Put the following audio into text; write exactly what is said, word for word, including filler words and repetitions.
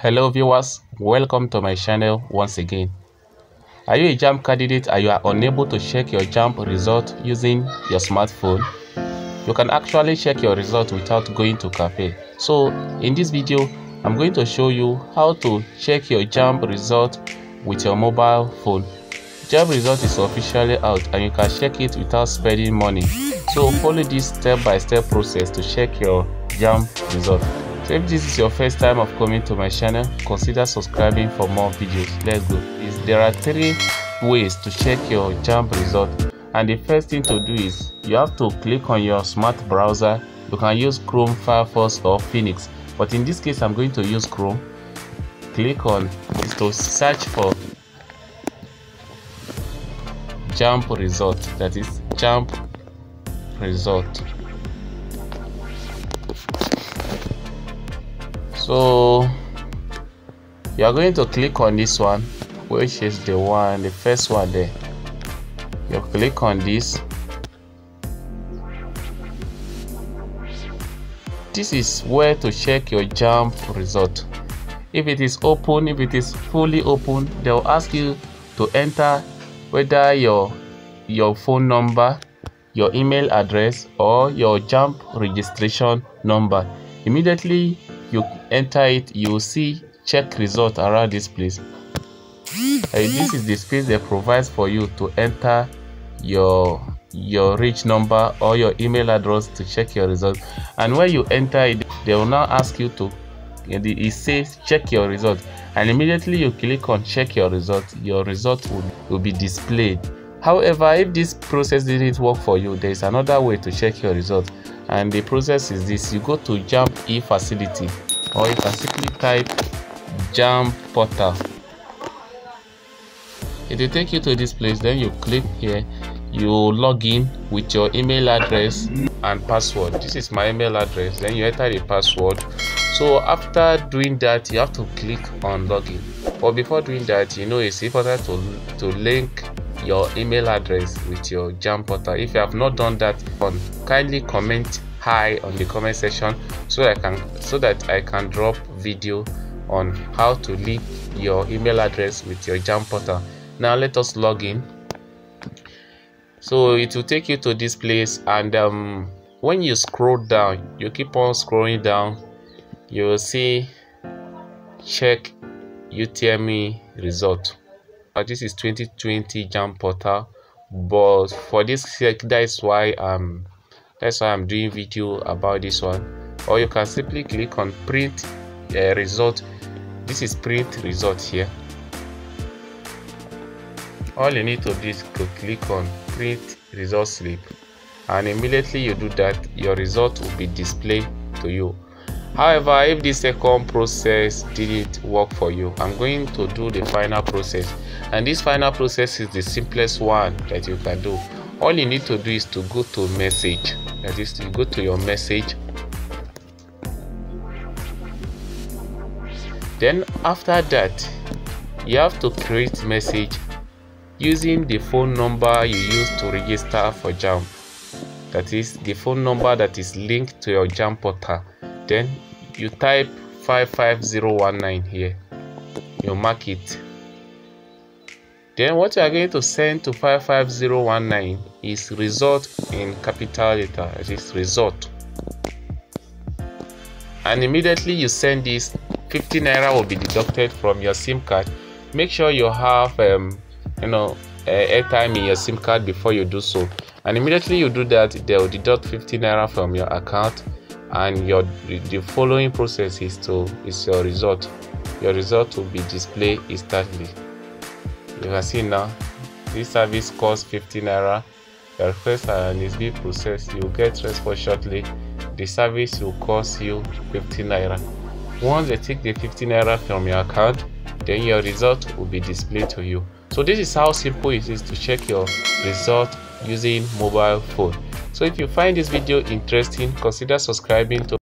Hello viewers, welcome to my channel once again. Are you a JAMB candidate and you are unable to check your JAMB result using your smartphone? You can actually check your result without going to cafe. So in this video, I'm going to show you how to check your JAMB result with your mobile phone. JAMB result is officially out and you can check it without spending money. So follow this step-by-step -step process to check your JAMB result. So if this is your first time of coming to my channel, consider subscribing for more videos. Let's go. There are three ways to check your JAMB result, and the first thing to do is you have to click on your smart browser. You can use Chrome, Firefox or Phoenix, but in this case I'm going to use Chrome. Click on to search for JAMB result, that is JAMB result. So you are going to click on this one, which is the one, the first one there. You click on this. This is where to check your JAMB result. If it is open, if it is fully open, they will ask you to enter whether your your phone number, your email address, or your JAMB registration number. Immediately you enter it, you will see check result around this place. And this is the space that provides for you to enter your your reach number or your email address to check your result. And when you enter it, they will now ask you to, and it says check your result, and immediately you click on check your result. Your result will, will be displayed. However, if this process didn't work for you, there is another way to check your result, and the process is this. You go to JAMB e-facility, or you can simply type JAMB portal. It will take you to this place. Then you click here, you log in with your email address and password. This is my email address. Then you enter the password. So after doing that, you have to click on login. But before doing that, you know it's important to to link your email address with your JAMB portal. If you have not done that, kindly comment hi on the comment section so I can so that I can drop video on how to link your email address with your JAMB portal. Now let us log in. So it will take you to this place, and um, when you scroll down, you keep on scrolling down, you will see check U T M E result. This is twenty twenty JAMB portal, but for this check, that's why um that's why I'm doing video about this one. Or you can simply click on print uh, result. This is print result here. All you need to do is to click on print result slip, and immediately you do that, your result will be displayed to you. However, if this second process didn't work for you, I'm going to do the final process, and this final process is the simplest one that you can do. All you need to do is to go to message, that is to go to your message. Then after that, you have to create message using the phone number you used to register for JAMB, that is the phone number that is linked to your JAMB portal. Then you type five five zero one nine here, you mark it. Then what you are going to send to five five zero one nine is result in capital letter, it is result, and immediately you send this. Fifteen naira will be deducted from your SIM card. Make sure you have um, you know uh, airtime in your SIM card before you do so, and immediately you do that, they will deduct fifteen naira from your account. And your the following process is to is your result. Your result will be displayed instantly. You can see now this service costs fifteen naira. Your request and is being processed. You will get response shortly. The service will cost you fifteen naira. Once they take the fifteen naira from your account, then your result will be displayed to you. So this is how simple it is to check your result using mobile phone. So if you find this video interesting, consider subscribing to